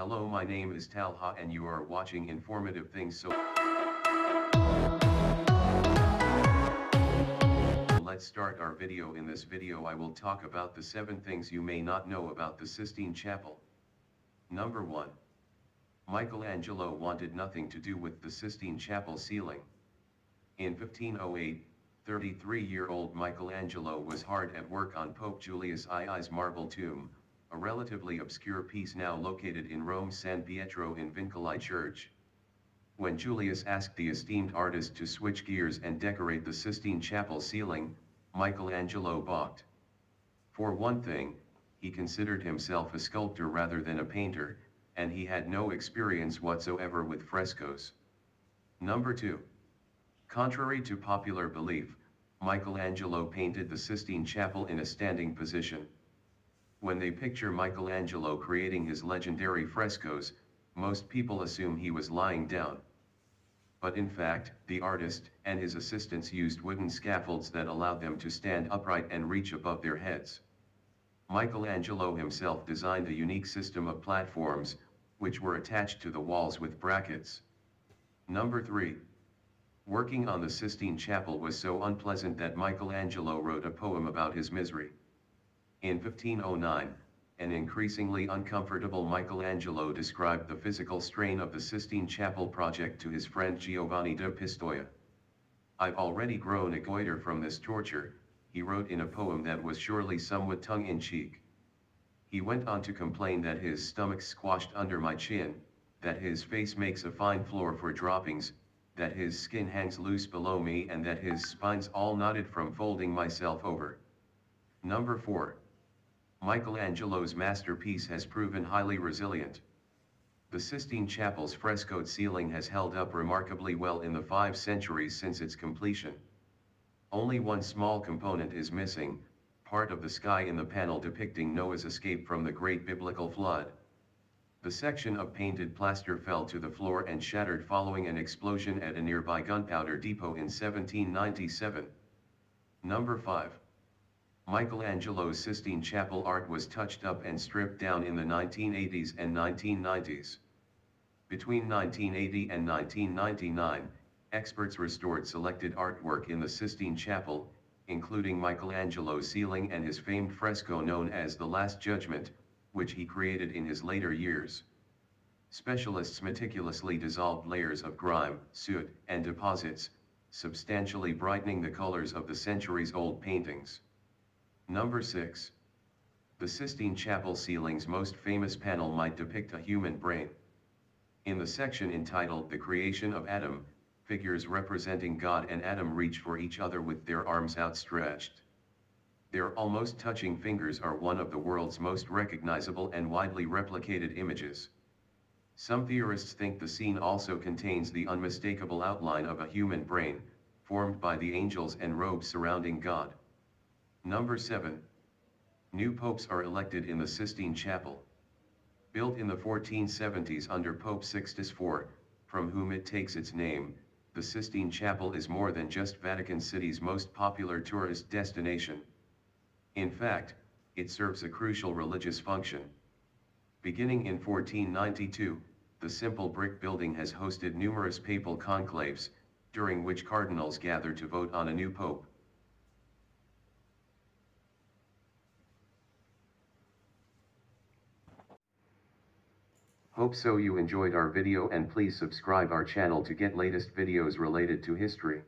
Hello, my name is Talha and you are watching Informative Things, so let's start our video. In this video I will talk about the 7 things you may not know about the Sistine Chapel. Number 1. Michelangelo wanted nothing to do with the Sistine Chapel ceiling. In 1508, 33-year-old Michelangelo was hard at work on Pope Julius II's marble tomb, a relatively obscure piece now located in Rome's San Pietro in Vincoli church. When Julius asked the esteemed artist to switch gears and decorate the Sistine Chapel ceiling, Michelangelo balked. For one thing, he considered himself a sculptor rather than a painter, and he had no experience whatsoever with frescoes. Number 2. Contrary to popular belief, Michelangelo painted the Sistine Chapel in a standing position. When they picture Michelangelo creating his legendary frescoes, most people assume he was lying down. But in fact, the artist and his assistants used wooden scaffolds that allowed them to stand upright and reach above their heads. Michelangelo himself designed a unique system of platforms, which were attached to the walls with brackets. Number 3. Working on the Sistine Chapel was so unpleasant that Michelangelo wrote a poem about his misery. In 1509, an increasingly uncomfortable Michelangelo described the physical strain of the Sistine Chapel project to his friend Giovanni de Pistoia. "I've already grown a goiter from this torture," he wrote in a poem that was surely somewhat tongue-in-cheek. He went on to complain that his stomach's squashed under my chin, that his face makes a fine floor for droppings, that his skin hangs loose below me, and that his spine's all knotted from folding myself over. Number 4. Michelangelo's masterpiece has proven highly resilient. The Sistine Chapel's frescoed ceiling has held up remarkably well in the 5 centuries since its completion. Only one small component is missing, part of the sky in the panel depicting Noah's escape from the great biblical flood. The section of painted plaster fell to the floor and shattered following an explosion at a nearby gunpowder depot in 1797. Number 5. Michelangelo's Sistine Chapel art was touched up and stripped down in the 1980s and 1990s. Between 1980 and 1999, experts restored selected artwork in the Sistine Chapel, including Michelangelo's ceiling and his famed fresco known as The Last Judgment, which he created in his later years. Specialists meticulously dissolved layers of grime, soot, and deposits, substantially brightening the colors of the centuries-old paintings. Number 6. The Sistine Chapel ceiling's most famous panel might depict a human brain. In the section entitled The Creation of Adam, figures representing God and Adam reach for each other with their arms outstretched. Their almost touching fingers are one of the world's most recognizable and widely replicated images. Some theorists think the scene also contains the unmistakable outline of a human brain, formed by the angels and robes surrounding God. Number 7. New popes are elected in the Sistine Chapel. Built in the 1470s under Pope Sixtus IV, from whom it takes its name, the Sistine Chapel is more than just Vatican City's most popular tourist destination. In fact, it serves a crucial religious function. Beginning in 1492, the simple brick building has hosted numerous papal conclaves, during which cardinals gather to vote on a new pope. Hope so you enjoyed our video, and please subscribe our channel to get latest videos related to history.